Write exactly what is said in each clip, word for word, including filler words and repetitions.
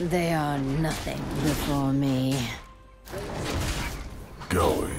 They are nothing before me. Going.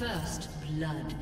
First blood.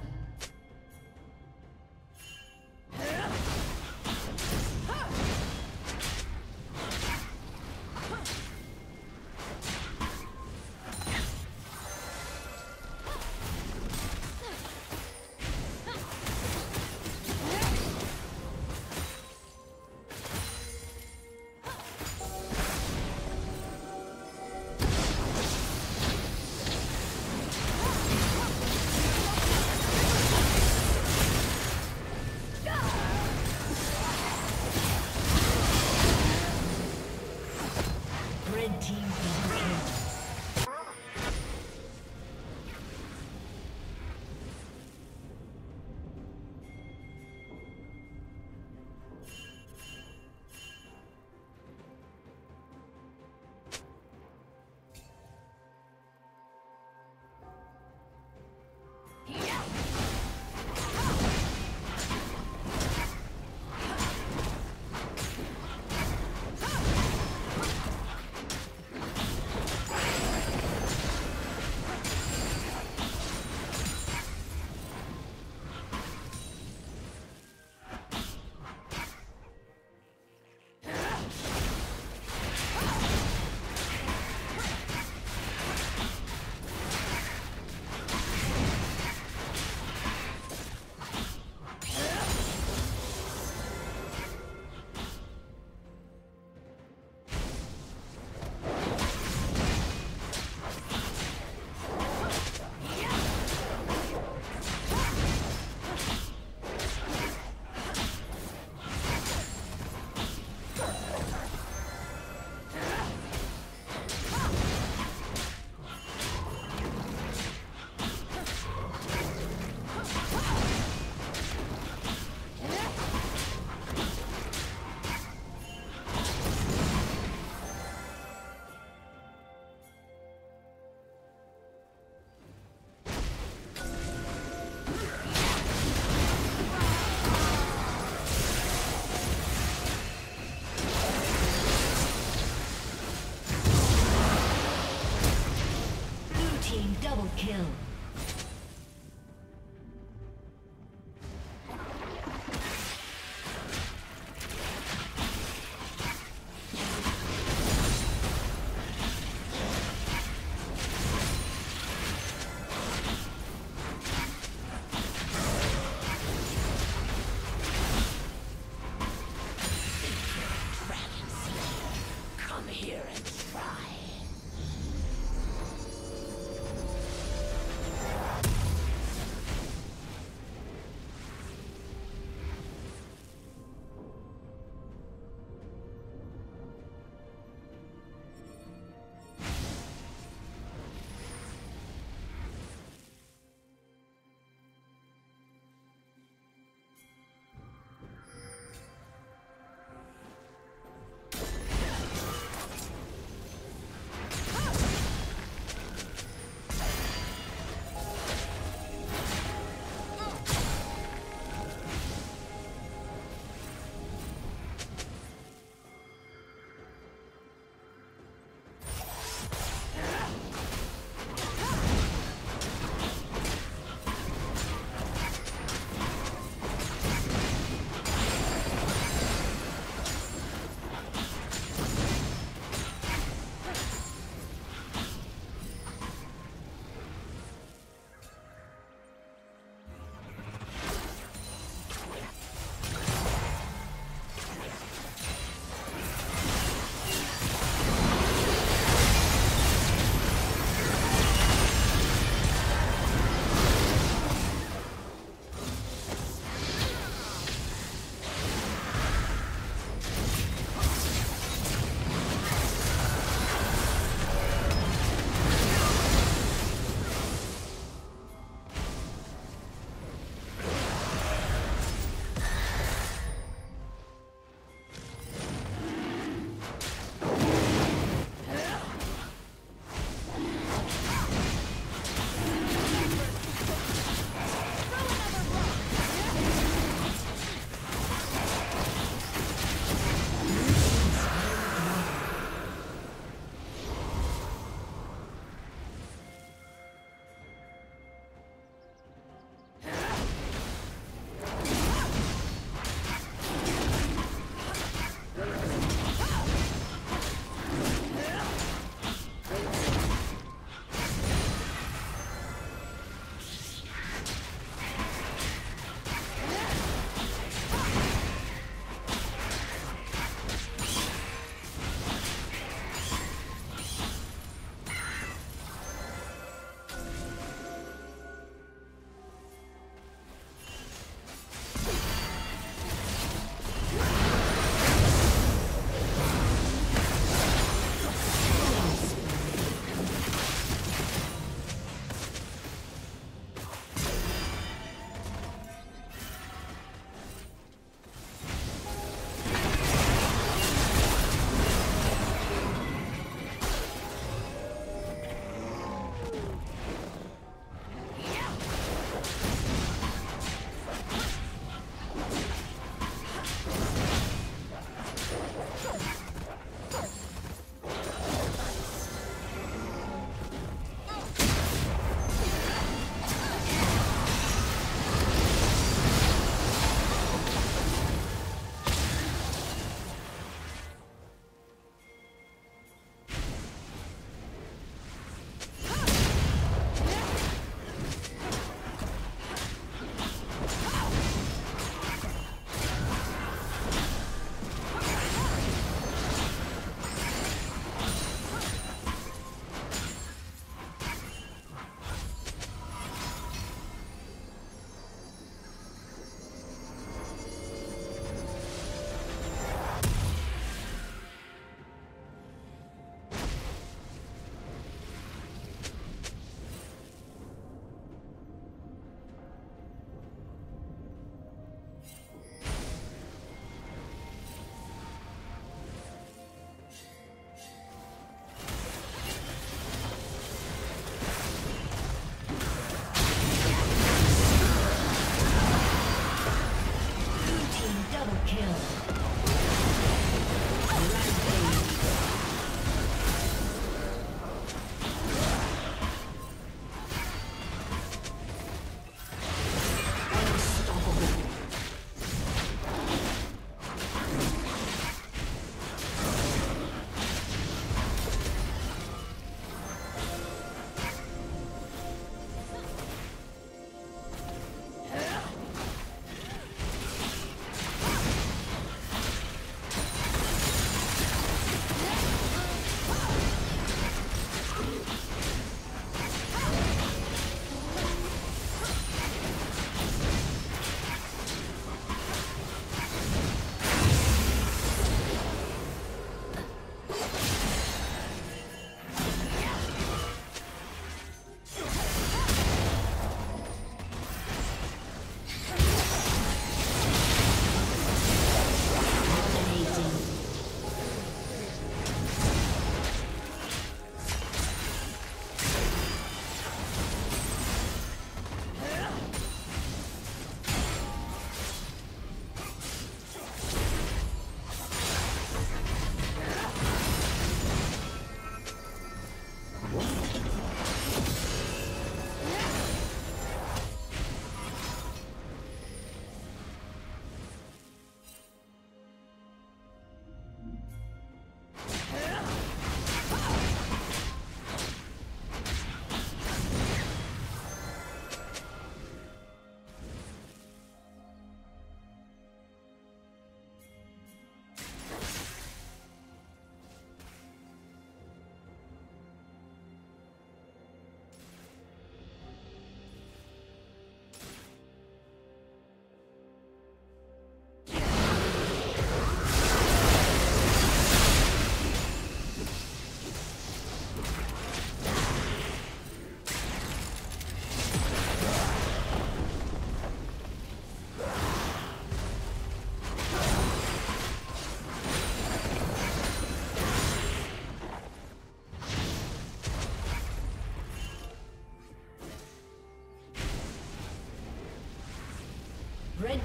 Red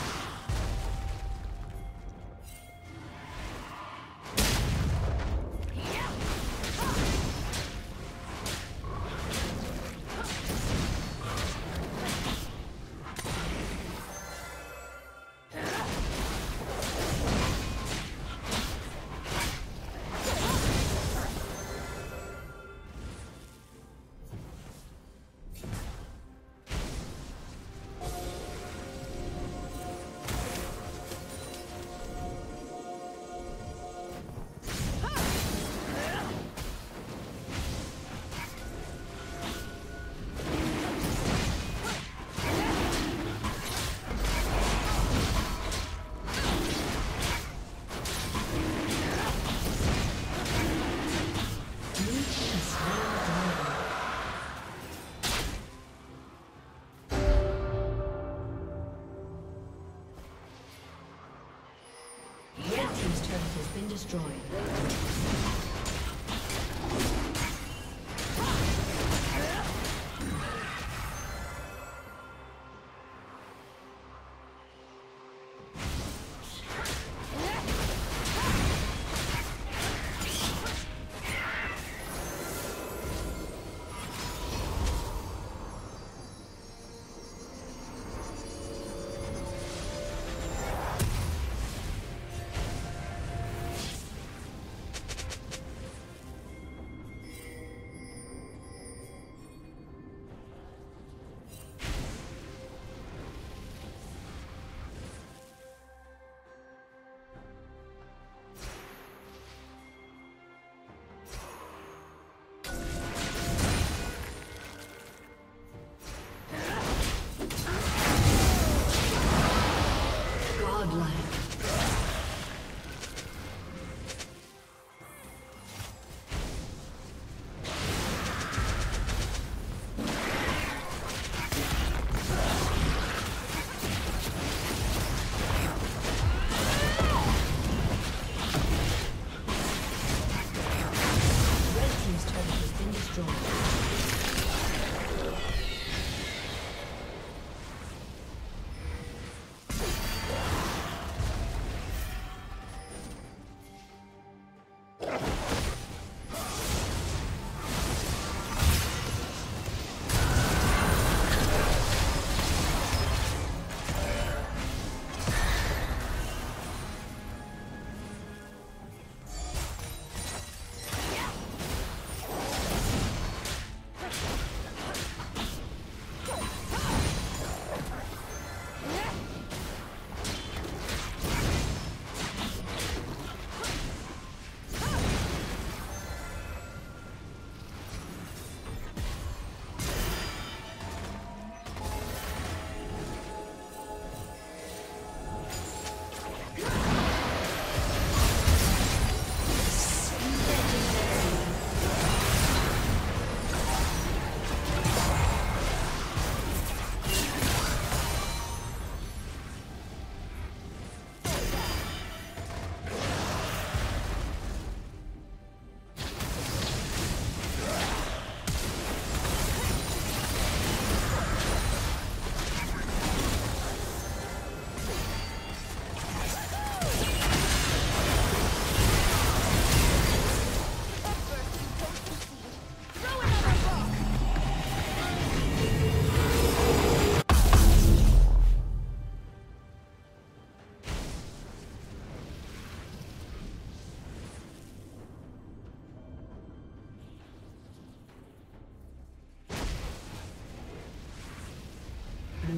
Destroyed.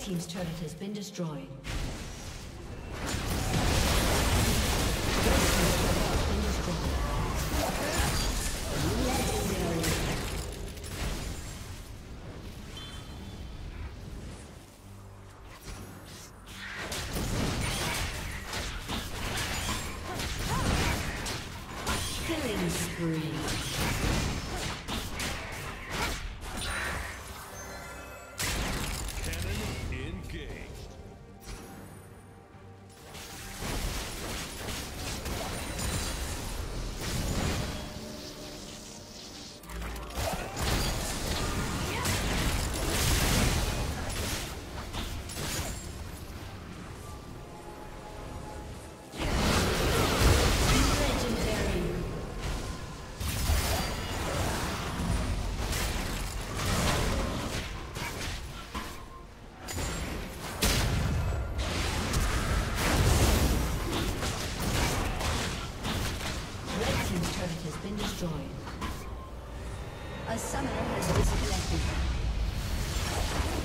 Team's turret has been destroyed. A summoner has disconnected.